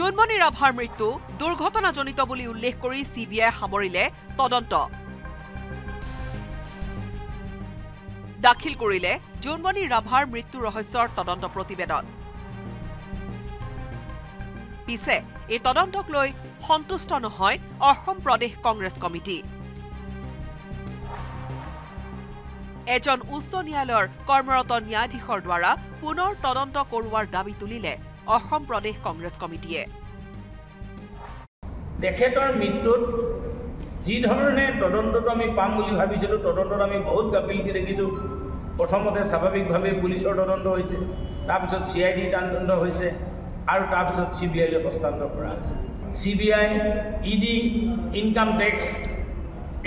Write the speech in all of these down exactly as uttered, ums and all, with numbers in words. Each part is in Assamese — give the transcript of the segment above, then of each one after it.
জুনমণি ৰাভাৰ মৃত্যু দুৰ্ঘটনাজনিত বুলি উল্লেখ কৰি চিবিআই সামৰিলে তদন্ত। দাখিল কৰিলে জুনমণি ৰাভাৰ মৃত্যু ৰহস্যৰ তদন্ত প্ৰতিবেদন। পিছে এই তদন্তক লৈ সন্তুষ্ট নহয় অসম প্ৰদেশ কংগ্ৰেছ কমিটি। এজন উচ্চ ন্যায়ালয়ৰ কৰ্মৰত ন্যায়াধীশৰ দ্বাৰা পুনৰ তদন্ত কৰোৱাৰ দাবী তুলিলে অসম প্ৰদেশ কংগ্ৰেছ কমিটিয়ে। তেখেতৰ মৃত্যুত যি ধৰণে তদন্তটো আমি পাম বুলি ভাবিছিলোঁ, তদন্তত আমি বহুত গাফিলতি দেখিছোঁ। প্ৰথমতে স্বাভাৱিকভাৱে পুলিচৰ তদন্ত হৈছে, তাৰপিছত চি আই ডি তদন্ত হৈছে আৰু তাৰপিছত চি বি আইলৈ হস্তান্তৰ কৰা হৈছে। C B I, E D, income tax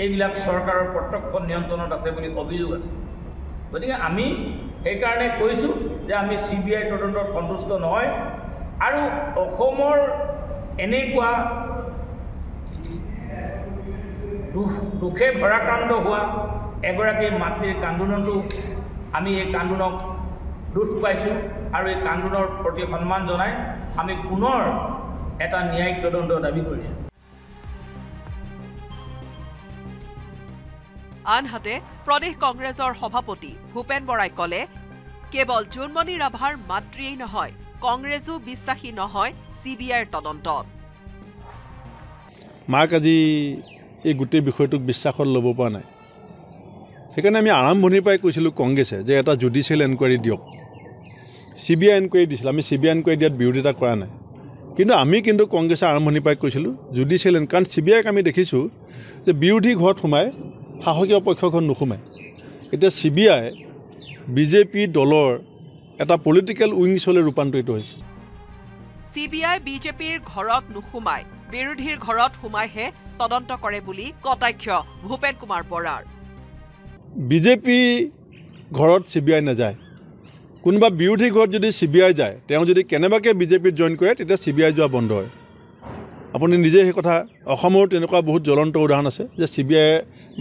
এইবিলাক চৰকাৰৰ প্ৰত্যক্ষ নিয়ন্ত্ৰণত আছে বুলি অভিযোগ আছে। গতিকে আমি সেইকাৰণে কৈছোঁ যে আমি চি বি আই তদন্তত সন্তুষ্ট নহয় আৰু অসমৰ এনেকুৱা দুখ দুখে ভৰাক্ৰান্ত হোৱা এগৰাকী মাতৃৰ কান্দোনতো আমি এই কান্দোনক দুখ পাইছোঁ আৰু এই কান্দোনৰ প্ৰতি সন্মান জনাই আমি পুনৰ এটা ন্যায়িক তদন্ত দাবী কৰিছোঁ। আনহাতে প্ৰদেশ কংগ্ৰেছৰ সভাপতি ভূপেন বৰাই ক'লে, কেৱল জুনমণি ৰাভাৰ মাতৃয়েই নহয়, কংগ্ৰেছো বিশ্বাসী নহয় চি বি আইৰ তদন্তত। মাক আজি এই গোটেই বিষয়টোক বিশ্বাসত ল'ব পৰা নাই। সেইকাৰণে আমি আৰম্ভণিৰ পৰাই কৈছিলোঁ কংগ্ৰেছে যে এটা জুডিশিয়াল ইনকুৱাৰি দিয়ক। চি বি আই ইনকুৱাৰি দিছিলোঁ, আমি চি বি আই ইনকুৱাৰি দিয়াত বিৰোধিতা কৰা নাই, কিন্তু আমি কিন্তু কংগ্ৰেছে আৰম্ভণিৰ পৰাই কৈছিলোঁ জুডিচিয়েল ইন কাৰণ চি বি আইক আমি দেখিছোঁ যে বিৰোধী ঘৰত সোমাই শাসকীয় পক্ষখন নোসোমায়। এতিয়া চি বি আই বিজেপি দলৰ এটা পলিটিকেল উইংছলৈ ৰূপান্তৰিত হৈছে। চি বি আই বিজেপিৰ ঘৰত নোসোমায়, বিৰোধীৰ ঘৰত সোমাইহে তদন্ত কৰে বুলি কটাক্ষ ভূপেন কুমাৰ বৰাৰ। বিজেপি ঘৰত চি বি আই নাযায়, কোনোবা বিৰোধী ঘৰত যদি চি বি আই যায়, তেওঁ যদি কেনেবাকৈ বিজেপিত জইন কৰে তেতিয়া চি বি আই যোৱা বন্ধ হয়। আপুনি নিজে সেই কথা, অসমৰো তেনেকুৱা বহুত জ্বলন্ত উদাহৰণ আছে যে চি বি আই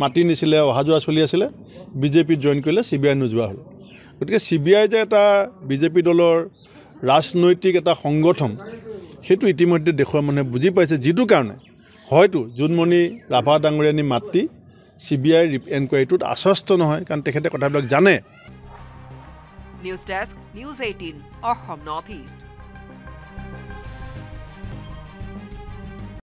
মাতি নিছিলে, অহা যোৱা চলি আছিলে, বিজেপিত জইন কৰিলে চি বি আই নোযোৱা হ'ল। গতিকে চি বি আই যে এটা বিজেপি দলৰ ৰাজনৈতিক এটা সংগঠন, সেইটো ইতিমধ্যে দেশৰ মানুহে বুজি পাইছে, যিটো কাৰণে হয়তো জুনমণি ৰাভা ডাঙৰীয়ানীৰ মাতৃ চি বি আইৰ এনকুৱাৰীটোত আশ্বস্ত নহয়, কাৰণ তেখেতে কথাবিলাক জানে। News desk, news eighteen, Assam north east.